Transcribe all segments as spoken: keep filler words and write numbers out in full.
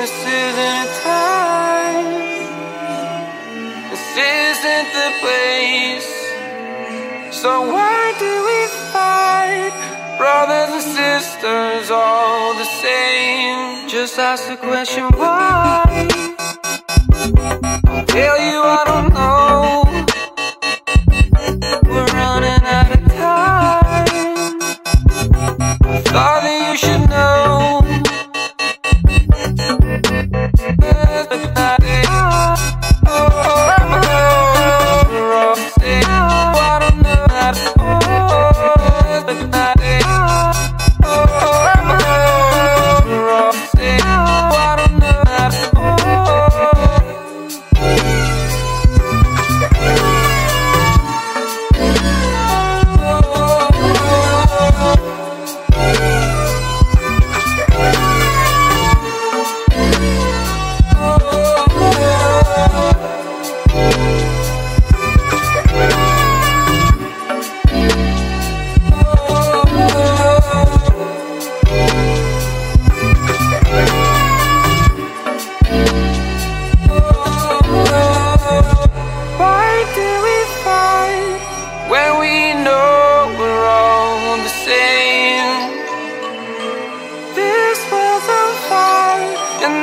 This isn't time. This isn't the place. So why do we fight? Brothers and sisters all the same. Just ask the question why. I'll tell you I don't know. We're running out of time. I thought that you should know.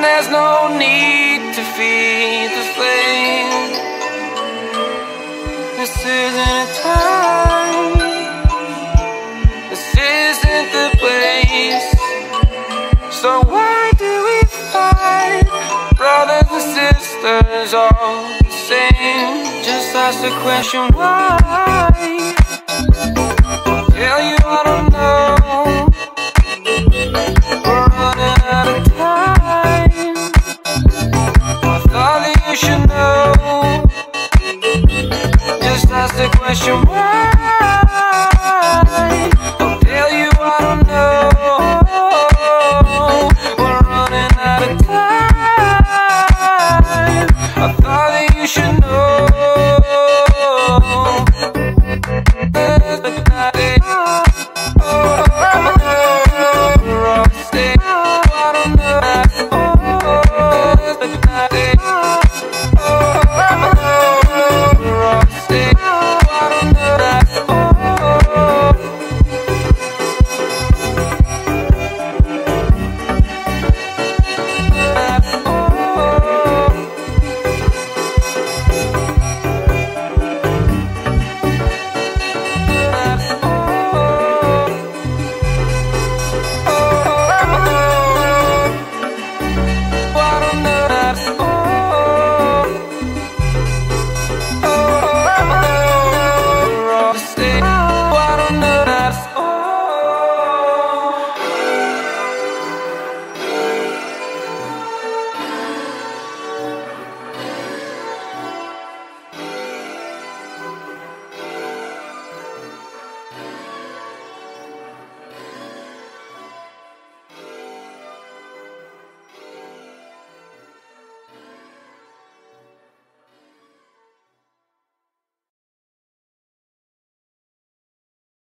There's no need to feed the flame. This isn't a time. This isn't the place. So why do we fight? Brothers and sisters all the same. Just ask the question why. I'll tell you I don't know.